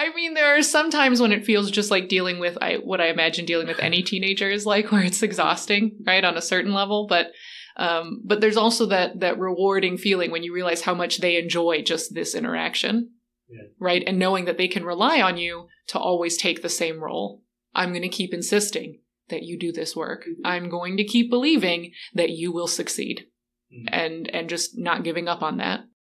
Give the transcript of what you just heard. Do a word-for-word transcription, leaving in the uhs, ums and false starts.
I mean, there are some times when it feels just like dealing with I, what I imagine dealing with any teenager is like, where it's exhausting, right, on a certain level. But um, but there's also that that rewarding feeling when you realize how much they enjoy just this interaction, yeah. right? And knowing that they can rely on you to always take the same role. I'm going to keep insisting that you do this work. Mm-hmm. I'm going to keep believing that you will succeed, mm-hmm. and and just not giving up on that.